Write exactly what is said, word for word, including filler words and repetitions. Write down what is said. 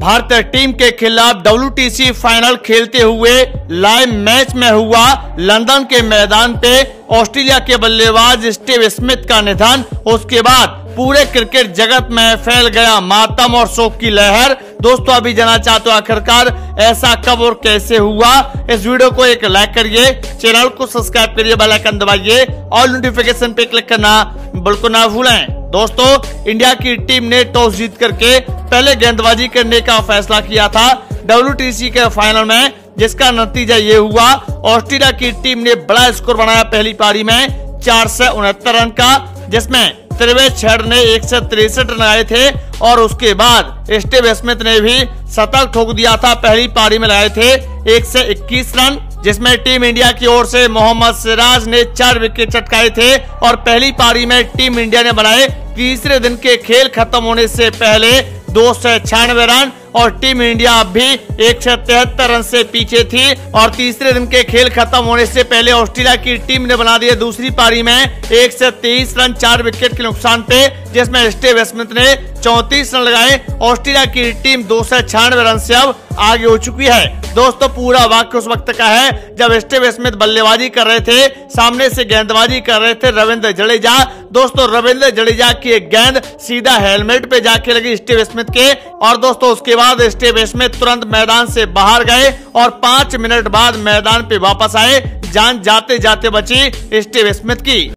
भारतीय टीम के खिलाफ डब्ल्यूटीसी फाइनल खेलते हुए लाइव मैच में हुआ लंदन के मैदान पे ऑस्ट्रेलिया के बल्लेबाज स्टीव स्मिथ का निधन, उसके बाद पूरे क्रिकेट जगत में फैल गया मातम और शोक की लहर। दोस्तों अभी जाना चाहते हो आखिरकार ऐसा कब और कैसे हुआ, इस वीडियो को एक लाइक करिए, चैनल को सब्सक्राइब करिए, बेल आइकन दबाइए और नोटिफिकेशन पे क्लिक करना बिल्कुल ना भूलें। दोस्तों इंडिया की टीम ने टॉस जीत करके पहले गेंदबाजी करने का फैसला किया था डब्ल्यूटीसी के फाइनल में, जिसका नतीजा ये हुआ ऑस्ट्रेलिया की टीम ने बड़ा स्कोर बनाया पहली पारी में चार सौ उनहत्तर रन का, जिसमें त्रिवेश छड़ ने एक सौ तिरसठ रन लगाए थे और उसके बाद स्टीव स्मिथ ने भी शतक ठोक दिया था, पहली पारी में लगाए थे एक सौ इक्कीस रन, जिसमें टीम इंडिया की ओर से मोहम्मद सिराज ने चार विकेट चटकाए थे और पहली पारी में टीम इंडिया ने बनाए तीसरे दिन के खेल खत्म होने से पहले दो सौ छियानवे रन और टीम इंडिया अब भी एक सौ तिहत्तर रन से पीछे थी और तीसरे दिन के खेल खत्म होने से पहले ऑस्ट्रेलिया की टीम ने बना दिए दूसरी पारी में एक सौ तेईस रन चार विकेट के नुकसान पे, जिसमें स्टीव स्मिथ ने चौंतीस रन लगाए। ऑस्ट्रेलिया की टीम दो सौ छियानवे रन से अब आगे हो चुकी है। दोस्तों पूरा वाक्य उस वक्त का है जब स्टीव स्मिथ बल्लेबाजी कर रहे थे, सामने से गेंदबाजी कर रहे थे रविंद्र जडेजा। दोस्तों रविंद्र जडेजा की एक गेंद सीधा हेलमेट पे जाके लगी स्टीव स्मिथ के और दोस्तों उसके बाद स्टीव स्मिथ तुरंत मैदान से बाहर गए और पांच मिनट बाद मैदान पे वापस आए। जान जाते जाते बची स्टीव स्मिथ की।